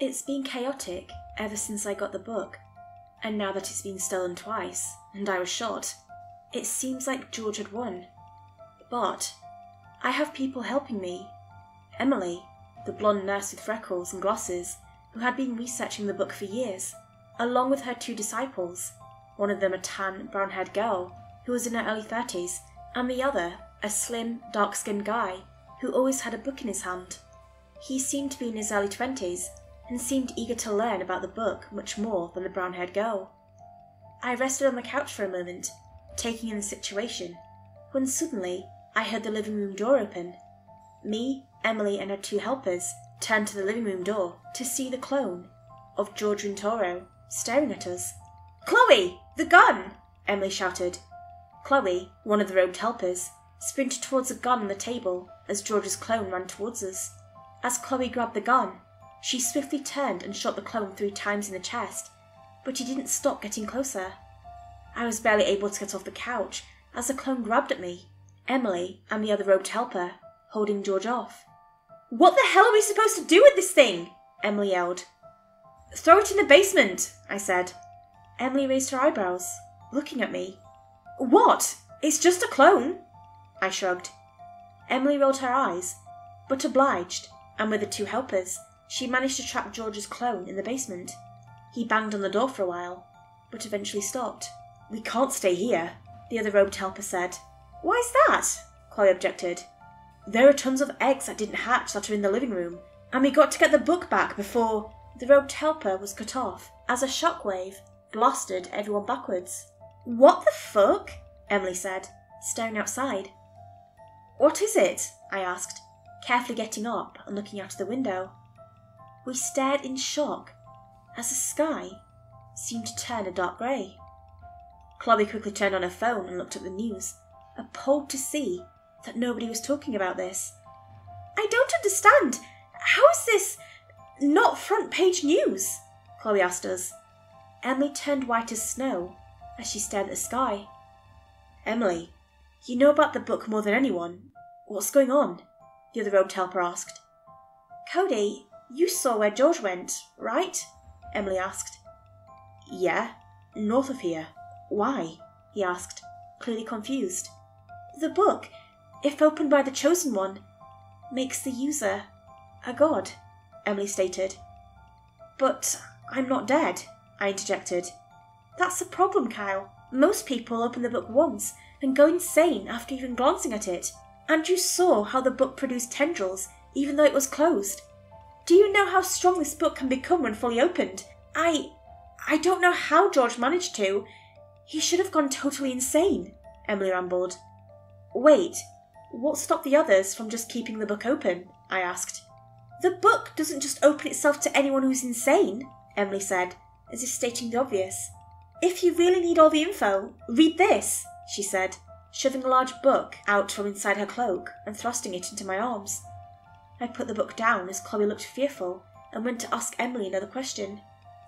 It's been chaotic ever since I got the book, and now that it's been stolen twice, and I was shot, it seems like George had won. But I have people helping me. Emily, the blonde nurse with freckles and glasses, who had been researching the book for years, along with her two disciples, one of them a tan, brown-haired girl who was in her early 30s, and the other a slim, dark-skinned guy who always had a book in his hand. He seemed to be in his early 20s and seemed eager to learn about the book much more than the brown-haired girl. I rested on the couch for a moment, taking in the situation, when suddenly I heard the living room door open. Me, Emily, and her two helpers turned to the living room door to see the clone of George Rintoro staring at us. "Chloe! The gun!" Emily shouted. Chloe, one of the robed helpers, sprinted towards a gun on the table as George's clone ran towards us. As Chloe grabbed the gun, she swiftly turned and shot the clone 3 times in the chest, but he didn't stop getting closer. I was barely able to get off the couch as the clone grabbed at me, Emily, and the other robed helper, holding George off. "What the hell are we supposed to do with this thing?" Emily yelled. "Throw it in the basement," I said. Emily raised her eyebrows, looking at me. "What? It's just a clone," I shrugged. Emily rolled her eyes, but obliged, and with the two helpers, she managed to trap George's clone in the basement. He banged on the door for a while, but eventually stopped. "We can't stay here," the other robed helper said. "Why's that?" Chloe objected. "There are tons of eggs that didn't hatch that are in the living room, and we got to get the book back before—" The robed helper was cut off as a shockwave blasted everyone backwards. "What the fuck?" Emily said, staring outside. "What is it?" I asked, carefully getting up and looking out of the window. We stared in shock as the sky seemed to turn a dark grey. Chloe quickly turned on her phone and looked at the news, appalled to see that nobody was talking about this. "I don't understand. How is this not front-page news?" Chloe asked us. Emily turned white as snow as she stared at the sky. "Emily, you know about the book more than anyone. What's going on?" the other robed helper asked. "Cody, you saw where George went, right?" Emily asked. "Yeah, north of here. Why?" he asked, clearly confused. "The book, if opened by the Chosen One, makes the user a god," Emily stated. "But I'm not dead," I interjected. "That's the problem, Kyle. Most people open the book once and go insane after even glancing at it. And you saw how the book produced tendrils even though it was closed. Do you know how strong this book can become when fully opened? I don't know how George managed to. He should have gone totally insane," Emily rambled. "Wait, what stopped the others from just keeping the book open?" I asked. "The book doesn't just open itself to anyone who's insane," Emily said, as if stating the obvious. "If you really need all the info, read this," she said, shoving a large book out from inside her cloak and thrusting it into my arms. I put the book down as Chloe looked fearful and went to ask Emily another question.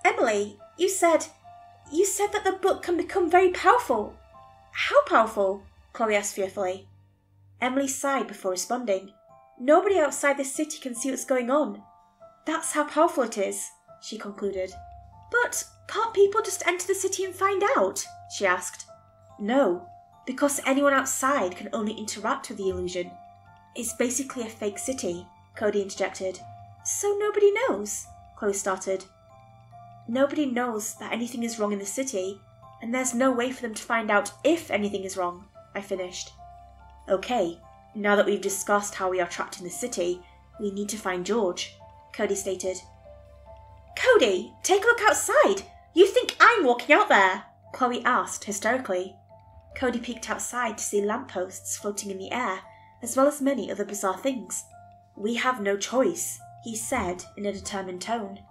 "Emily, you said that the book can become very powerful. How powerful?" Chloe asked fearfully. Emily sighed before responding. "Nobody outside this city can see what's going on. That's how powerful it is," she concluded. "But can't people just enter the city and find out?" she asked. "No, because anyone outside can only interact with the illusion. It's basically a fake city," Cody interjected. "So nobody knows?" Chloe started. "Nobody knows that anything is wrong in the city, and there's no way for them to find out if anything is wrong," I finished. "Okay, now that we've discussed how we are trapped in the city, we need to find George," Cody stated. "Cody, take a look outside! You think I'm walking out there?" Chloe asked hysterically. Cody peeked outside to see lampposts floating in the air, as well as many other bizarre things. "We have no choice," he said in a determined tone.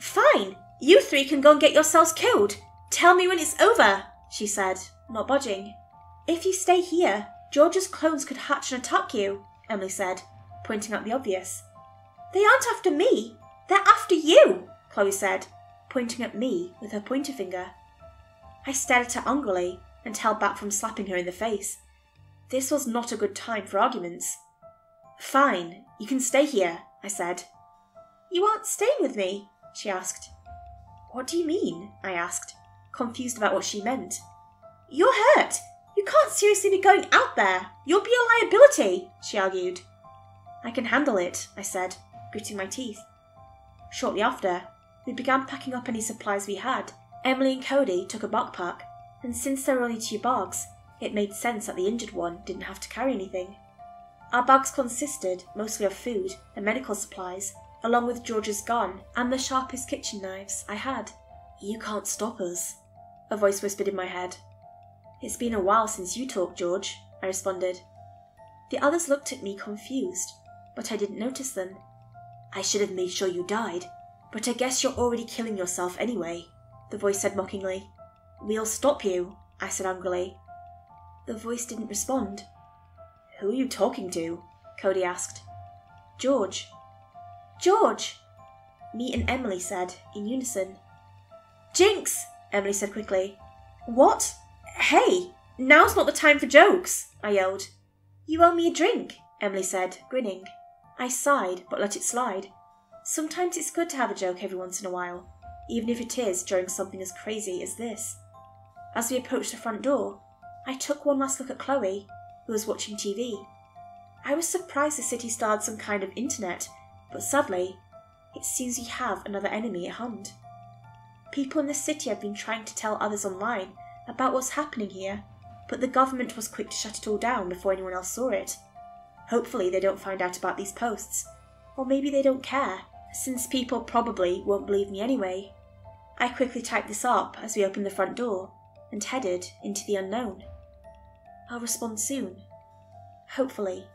"Fine, you three can go and get yourselves killed. Tell me when it's over," she said, not budging. "If you stay here, George's clones could hatch and attack you," Emily said, pointing out the obvious. "They aren't after me, they're after you," Chloe said, pointing at me with her pointer finger. I stared at her angrily and held back from slapping her in the face. This was not a good time for arguments. "Fine, you can stay here," I said. You aren't staying with me?" she asked. "What do you mean?" I asked, confused about what she meant. "You're hurt. You can't seriously be going out there. You'll be a liability," she argued. "I can handle it," I said, gritting my teeth. Shortly after, we began packing up any supplies we had. Emily and Cody took a backpack, and since there were only 2 bags, it made sense that the injured one didn't have to carry anything. Our bags consisted mostly of food and medical supplies, along with George's gun and the sharpest kitchen knives I had. "You can't stop us," a voice whispered in my head. "It's been a while since you talked, George," I responded. The others looked at me confused, but I didn't notice them. "I should have made sure you died, but I guess you're already killing yourself anyway," the voice said mockingly. "We'll stop you," I said angrily. The voice didn't respond. "Who are you talking to?" Cody asked. "George." "George!" me and Emily said in unison. "Jinx!" Emily said quickly. "What? Hey, now's not the time for jokes," I yelled. "You owe me a drink," Emily said, grinning. I sighed, but let it slide. Sometimes it's good to have a joke every once in a while, even if it is during something as crazy as this. As we approached the front door, I took one last look at Chloe, who was watching TV. I was surprised the city still had some kind of internet, but sadly, it seems we have another enemy at hand. People in the city have been trying to tell others online about what's happening here, but the government was quick to shut it all down before anyone else saw it. Hopefully they don't find out about these posts, or maybe they don't care, since people probably won't believe me anyway. I quickly typed this up as we opened the front door and headed into the unknown. I'll respond soon. Hopefully.